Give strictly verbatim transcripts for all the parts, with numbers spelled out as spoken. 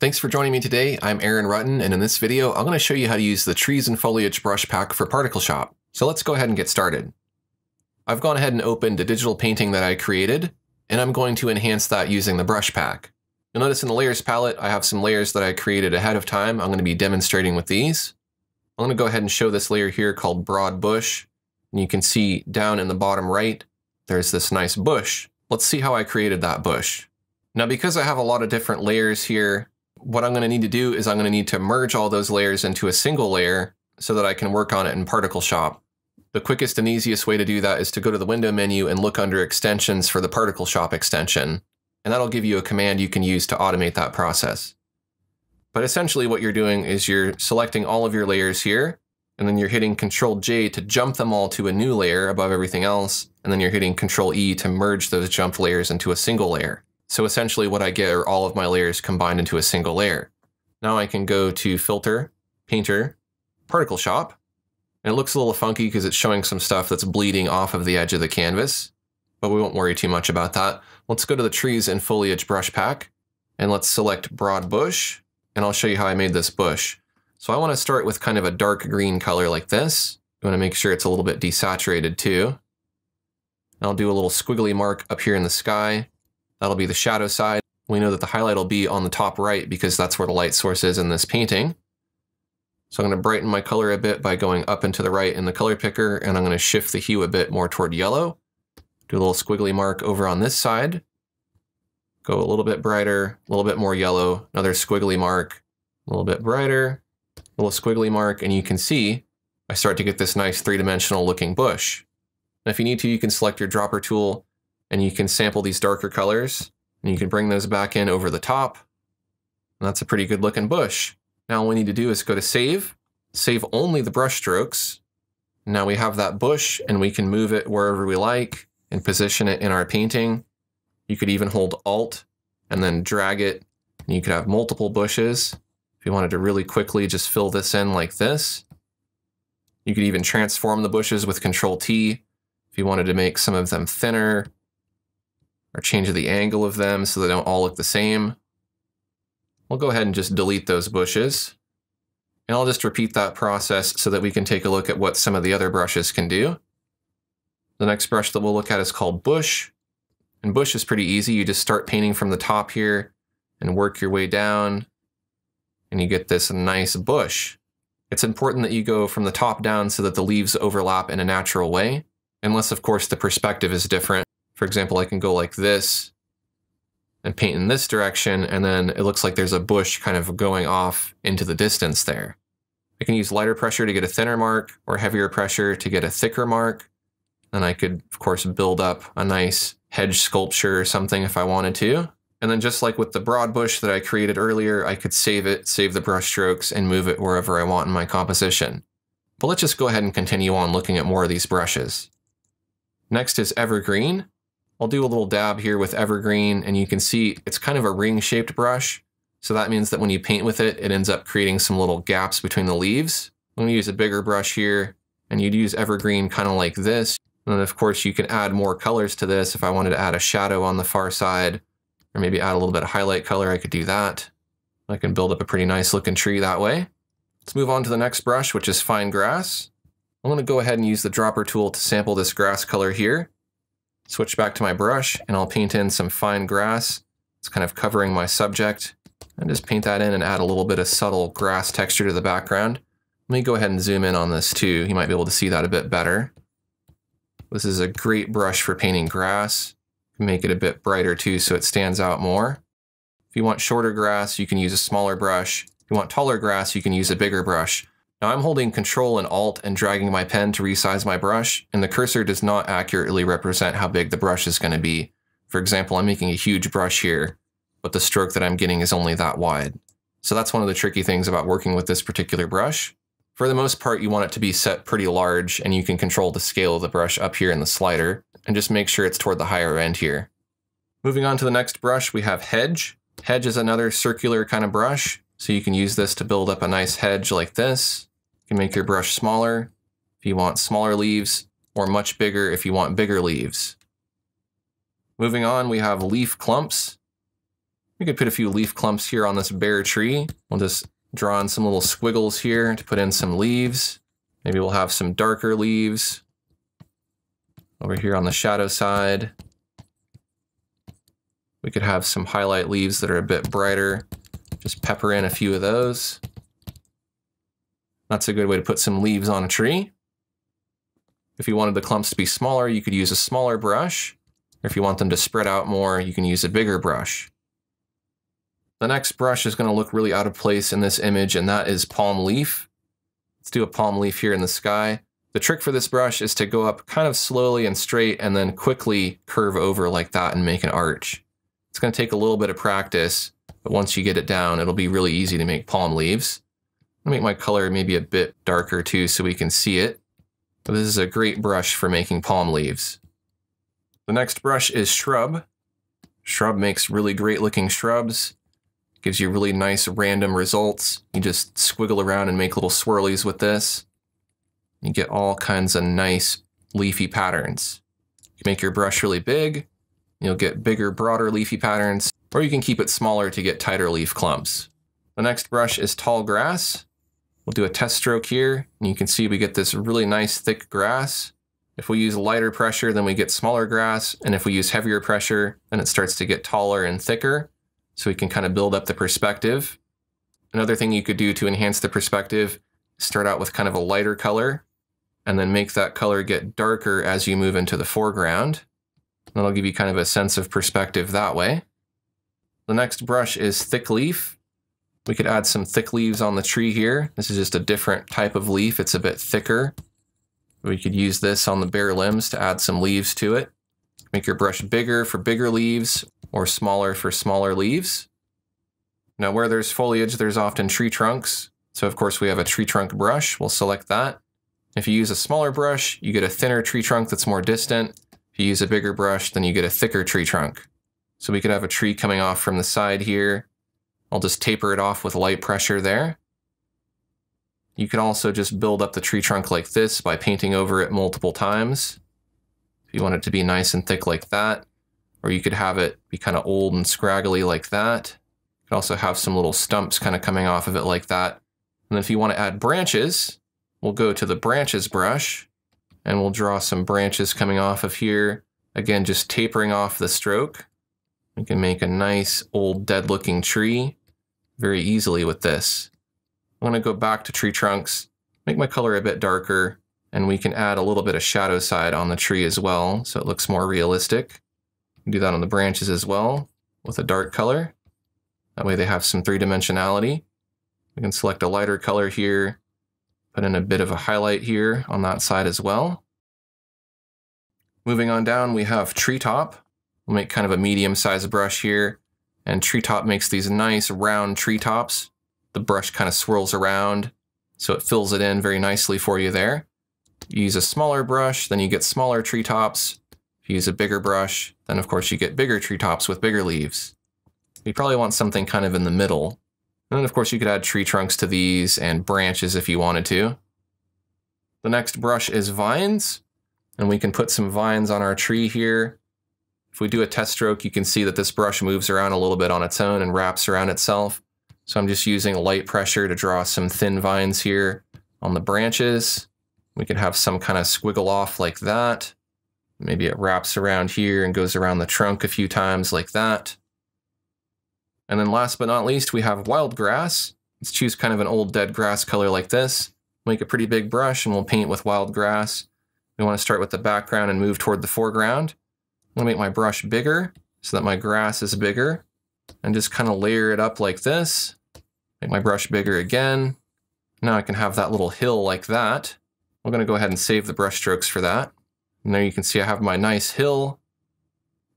Thanks for joining me today. I'm Aaron Rutten, and in this video, I'm going to show you how to use the Trees and Foliage Brush Pack for ParticleShop. So let's go ahead and get started. I've gone ahead and opened a digital painting that I created, and I'm going to enhance that using the brush pack. You'll notice in the layers palette, I have some layers that I created ahead of time. I'm going to be demonstrating with these. I'm going to go ahead and show this layer here called Broad Bush. And you can see down in the bottom right, there's this nice bush. Let's see how I created that bush. Now, because I have a lot of different layers here, what I'm going to need to do is I'm going to need to merge all those layers into a single layer so that I can work on it in ParticleShop. The quickest and easiest way to do that is to go to the window menu and look under extensions for the ParticleShop extension. And that'll give you a command you can use to automate that process. But essentially what you're doing is you're selecting all of your layers here, and then you're hitting Control J to jump them all to a new layer above everything else. And then you're hitting Control E to merge those jump layers into a single layer. So essentially what I get are all of my layers combined into a single layer. Now I can go to Filter, Painter, ParticleShop. And it looks a little funky because it's showing some stuff that's bleeding off of the edge of the canvas, but we won't worry too much about that. Let's go to the Trees and Foliage Brush Pack, and let's select Broad Bush, and I'll show you how I made this bush. So I want to start with kind of a dark green color like this. You want to make sure it's a little bit desaturated too. And I'll do a little squiggly mark up here in the sky. That'll be the shadow side. We know that the highlight will be on the top right because that's where the light source is in this painting. So I'm going to brighten my color a bit by going up and to the right in the color picker, and I'm going to shift the hue a bit more toward yellow. Do a little squiggly mark over on this side. Go a little bit brighter, a little bit more yellow, another squiggly mark, a little bit brighter, a little squiggly mark, and you can see I start to get this nice three-dimensional looking bush. Now, if you need to, you can select your dropper tool and you can sample these darker colors, and you can bring those back in over the top. And that's a pretty good looking bush. Now all we need to do is go to save, save only the brush strokes. Now we have that bush, and we can move it wherever we like and position it in our painting. You could even hold Alt and then drag it, and you could have multiple bushes. If you wanted to really quickly just fill this in like this, you could even transform the bushes with Control T if you wanted to make some of them thinner or change the angle of them so they don't all look the same. We'll go ahead and just delete those bushes. And I'll just repeat that process so that we can take a look at what some of the other brushes can do. The next brush that we'll look at is called Bush. And Bush is pretty easy. You just start painting from the top here and work your way down, and you get this nice bush. It's important that you go from the top down so that the leaves overlap in a natural way, unless, of course, the perspective is different. For example, I can go like this and paint in this direction, and then it looks like there's a bush kind of going off into the distance there. I can use lighter pressure to get a thinner mark, or heavier pressure to get a thicker mark. And I could, of course, build up a nice hedge sculpture or something if I wanted to. And then just like with the broad bush that I created earlier, I could save it, save the brush strokes, and move it wherever I want in my composition. But let's just go ahead and continue on looking at more of these brushes. Next is Evergreen. I'll do a little dab here with Evergreen, and you can see it's kind of a ring-shaped brush. So that means that when you paint with it, it ends up creating some little gaps between the leaves. I'm going to use a bigger brush here, and you'd use Evergreen kind of like this. And then, of course, you can add more colors to this. If I wanted to add a shadow on the far side, or maybe add a little bit of highlight color, I could do that. I can build up a pretty nice looking tree that way. Let's move on to the next brush, which is Fine Grass. I'm going to go ahead and use the dropper tool to sample this grass color here. Switch back to my brush, and I'll paint in some fine grass. It's kind of covering my subject. And just paint that in and add a little bit of subtle grass texture to the background. Let me go ahead and zoom in on this too. You might be able to see that a bit better. This is a great brush for painting grass. You can make it a bit brighter too so it stands out more. If you want shorter grass, you can use a smaller brush. If you want taller grass, you can use a bigger brush. Now I'm holding Control and Alt and dragging my pen to resize my brush, and the cursor does not accurately represent how big the brush is going to be. For example, I'm making a huge brush here, but the stroke that I'm getting is only that wide. So that's one of the tricky things about working with this particular brush. For the most part, you want it to be set pretty large, and you can control the scale of the brush up here in the slider, and just make sure it's toward the higher end here. Moving on to the next brush, we have Hedge. Hedge is another circular kind of brush, so you can use this to build up a nice hedge like this. You can make your brush smaller if you want smaller leaves, or much bigger if you want bigger leaves. Moving on, we have Leaf Clumps. We could put a few leaf clumps here on this bare tree. We'll just draw in some little squiggles here to put in some leaves. Maybe we'll have some darker leaves over here on the shadow side. We could have some highlight leaves that are a bit brighter. Just pepper in a few of those. That's a good way to put some leaves on a tree. If you wanted the clumps to be smaller, you could use a smaller brush. Or if you want them to spread out more, you can use a bigger brush. The next brush is going to look really out of place in this image, and that is palm leaf. Let's do a palm leaf here in the sky. The trick for this brush is to go up kind of slowly and straight and then quickly curve over like that and make an arch. It's going to take a little bit of practice, but once you get it down, it'll be really easy to make palm leaves. I'll make my color maybe a bit darker too so we can see it. But this is a great brush for making palm leaves. The next brush is shrub. Shrub makes really great looking shrubs. Gives you really nice random results. You just squiggle around and make little swirlies with this. You get all kinds of nice leafy patterns. You make your brush really big, you'll get bigger, broader leafy patterns, or you can keep it smaller to get tighter leaf clumps. The next brush is tall grass. We'll do a test stroke here, and you can see we get this really nice thick grass. If we use lighter pressure, then we get smaller grass, and if we use heavier pressure, then it starts to get taller and thicker. So we can kind of build up the perspective. Another thing you could do to enhance the perspective, start out with kind of a lighter color and then make that color get darker as you move into the foreground. That'll give you kind of a sense of perspective that way. The next brush is thick leaf. We could add some thick leaves on the tree here. This is just a different type of leaf. It's a bit thicker. We could use this on the bare limbs to add some leaves to it. Make your brush bigger for bigger leaves or smaller for smaller leaves. Now where there's foliage, there's often tree trunks. So of course we have a tree trunk brush, we'll select that. If you use a smaller brush, you get a thinner tree trunk that's more distant. If you use a bigger brush, then you get a thicker tree trunk. So we could have a tree coming off from the side here. I'll just taper it off with light pressure there. You can also just build up the tree trunk like this by painting over it multiple times. If you want it to be nice and thick like that. Or you could have it be kind of old and scraggly like that. You could also have some little stumps kind of coming off of it like that. And if you want to add branches, we'll go to the branches brush and we'll draw some branches coming off of here. Again, just tapering off the stroke. We can make a nice old dead looking tree very easily with this. I'm going to go back to tree trunks, make my color a bit darker, and we can add a little bit of shadow side on the tree as well, so it looks more realistic. Do that on the branches as well with a dark color. That way they have some three-dimensionality. We can select a lighter color here, put in a bit of a highlight here on that side as well. Moving on down, we have treetop. We'll make kind of a medium-sized brush here, and treetop makes these nice round treetops. The brush kind of swirls around, so it fills it in very nicely for you there. You use a smaller brush, then you get smaller treetops. If you use a bigger brush, then of course you get bigger treetops with bigger leaves. You probably want something kind of in the middle. And then of course you could add tree trunks to these and branches if you wanted to. The next brush is vines, and we can put some vines on our tree here. If we do a test stroke, you can see that this brush moves around a little bit on its own and wraps around itself. So I'm just using light pressure to draw some thin vines here on the branches. We could have some kind of squiggle off like that. Maybe it wraps around here and goes around the trunk a few times like that. And then last but not least, we have wild grass. Let's choose kind of an old dead grass color like this. Make a pretty big brush and we'll paint with wild grass. We want to start with the background and move toward the foreground. I'm going to make my brush bigger so that my grass is bigger and just kind of layer it up like this. Make my brush bigger again. Now I can have that little hill like that. We're going to go ahead and save the brush strokes for that. And there you can see I have my nice hill.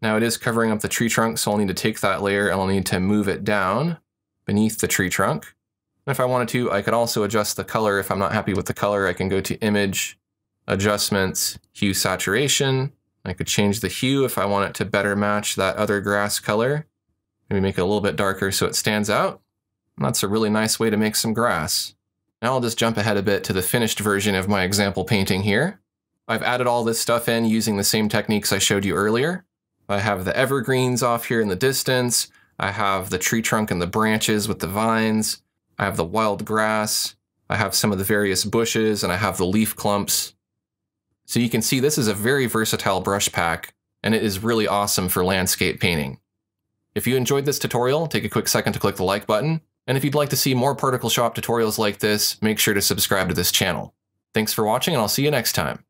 Now it is covering up the tree trunk, so I'll need to take that layer and I'll need to move it down beneath the tree trunk. And if I wanted to, I could also adjust the color. If I'm not happy with the color, I can go to Image, Adjustments, Hue Saturation. I could change the hue if I want it to better match that other grass color. Maybe make it a little bit darker so it stands out. And that's a really nice way to make some grass. Now I'll just jump ahead a bit to the finished version of my example painting here. I've added all this stuff in using the same techniques I showed you earlier. I have the evergreens off here in the distance. I have the tree trunk and the branches with the vines. I have the wild grass. I have some of the various bushes, and I have the leaf clumps. So you can see this is a very versatile brush pack, and it is really awesome for landscape painting. If you enjoyed this tutorial, take a quick second to click the like button. And if you'd like to see more ParticleShop tutorials like this, make sure to subscribe to this channel. Thanks for watching, and I'll see you next time.